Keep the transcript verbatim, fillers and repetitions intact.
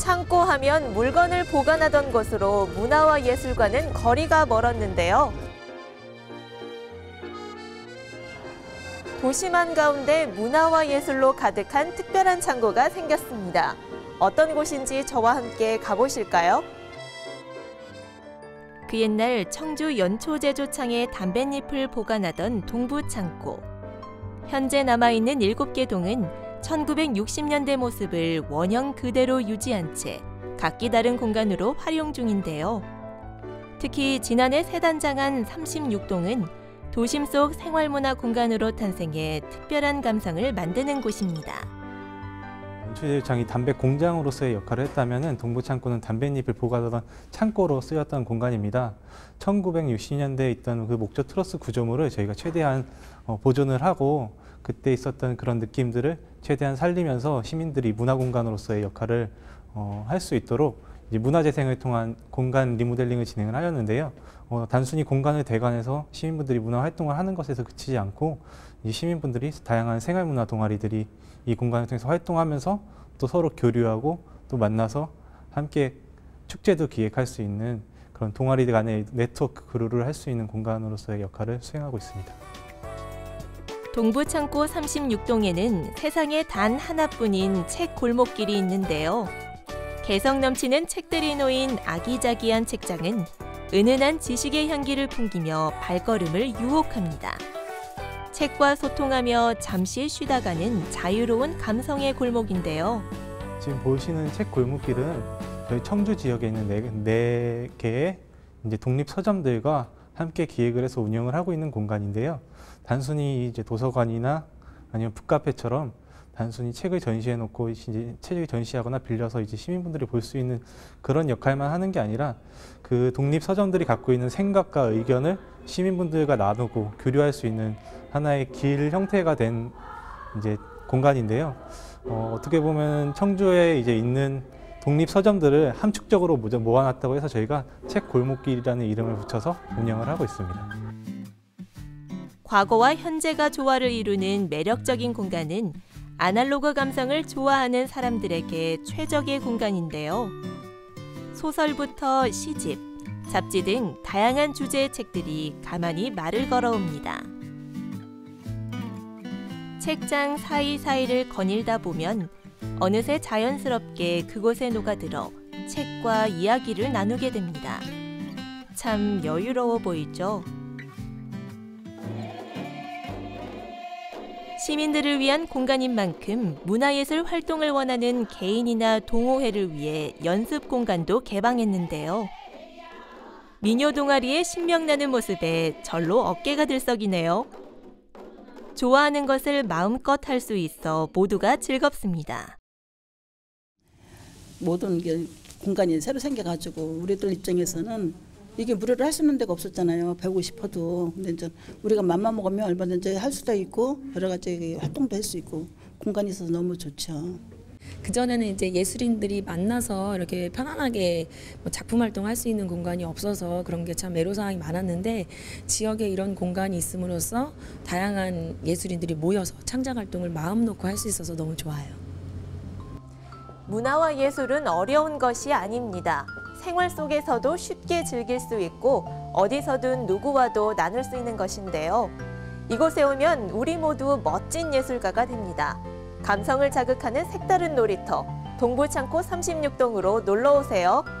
창고 하면 물건을 보관하던 곳으로 문화와 예술과는 거리가 멀었는데요. 도심한 가운데 문화와 예술로 가득한 특별한 창고가 생겼습니다. 어떤 곳인지 저와 함께 가보실까요? 그 옛날 청주 연초제조창에 담뱃잎을 보관하던 동부창고. 현재 남아있는 일곱 개 동은 천구백육십 년대 모습을 원형 그대로 유지한 채 각기 다른 공간으로 활용 중인데요. 특히 지난해 새단장한 삼십육 동은 도심 속 생활문화 공간으로 탄생해 특별한 감상을 만드는 곳입니다. 연초제조창이 담배 공장으로서의 역할을 했다면 동부창고는 담뱃잎을 보관하던 창고로 쓰였던 공간입니다. 천구백육십 년대에 있던 그 목조 트러스 구조물을 저희가 최대한 보존을 하고 그때 있었던 그런 느낌들을 최대한 살리면서 시민들이 문화공간으로서의 역할을 할 수 있도록 이제 문화재생을 통한 공간 리모델링을 진행을 하였는데요. 어, 단순히 공간을 대관해서 시민분들이 문화활동을 하는 것에서 그치지 않고 이 시민분들이 다양한 생활문화 동아리들이 이 공간을 통해서 활동하면서 또 서로 교류하고 또 만나서 함께 축제도 기획할 수 있는 그런 동아리 간의 네트워크 교류를 할 수 있는 공간으로서의 역할을 수행하고 있습니다. 동부창고 삼십육 동에는 세상에 단 하나뿐인 책 골목길이 있는데요. 개성 넘치는 책들이 놓인 아기자기한 책장은 은은한 지식의 향기를 풍기며 발걸음을 유혹합니다. 책과 소통하며 잠시 쉬다 가는 자유로운 감성의 골목인데요. 지금 보시는 책 골목길은 저희 청주 지역에 있는 네, 네 개의 이제 독립 서점들과 함께 기획을 해서 운영을 하고 있는 공간인데요. 단순히 이제 도서관이나 아니면 북카페처럼 단순히 책을 전시해놓고 이제 책을 전시하거나 빌려서 이제 시민분들이 볼 수 있는 그런 역할만 하는 게 아니라 그 독립 서점들이 갖고 있는 생각과 의견을 시민분들과 나누고 교류할 수 있는 하나의 길 형태가 된 이제 공간인데요. 어, 어떻게 보면 청주에 이제 있는 독립 서점들을 함축적으로 모아놨다고 해서 저희가 책 골목길이라는 이름을 붙여서 운영을 하고 있습니다. 과거와 현재가 조화를 이루는 매력적인 공간은 아날로그 감성을 좋아하는 사람들에게 최적의 공간인데요. 소설부터 시집, 잡지 등 다양한 주제의 책들이 가만히 말을 걸어옵니다. 책장 사이사이를 거닐다 보면 어느새 자연스럽게 그곳에 녹아들어 책과 이야기를 나누게 됩니다. 참 여유로워 보이죠? 시민들을 위한 공간인 만큼 문화예술 활동을 원하는 개인이나 동호회를 위해 연습 공간도 개방했는데요. 미녀 동아리의 신명나는 모습에 절로 어깨가 들썩이네요. 좋아하는 것을 마음껏 할 수 있어 모두가 즐겁습니다. 모든 게 공간이 새로 생겨가지고 우리들 입장에서는 이게 무료로 할 수 있는 데가 없었잖아요. 배우고 싶어도. 근데 이제 우리가 맘만 먹으면 얼마든지 할 수도 있고 여러 가지 활동도 할 수 있고 공간이 있어서 너무 좋죠. 그전에는 이제 예술인들이 만나서 이렇게 편안하게 뭐 작품 활동할 수 있는 공간이 없어서 그런 게 참 애로사항이 많았는데 지역에 이런 공간이 있음으로써 다양한 예술인들이 모여서 창작 활동을 마음 놓고 할 수 있어서 너무 좋아요. 문화와 예술은 어려운 것이 아닙니다. 생활 속에서도 쉽게 즐길 수 있고 어디서든 누구와도 나눌 수 있는 것인데요. 이곳에 오면 우리 모두 멋진 예술가가 됩니다. 감성을 자극하는 색다른 놀이터, 동부창고 삼십육 동으로 놀러오세요.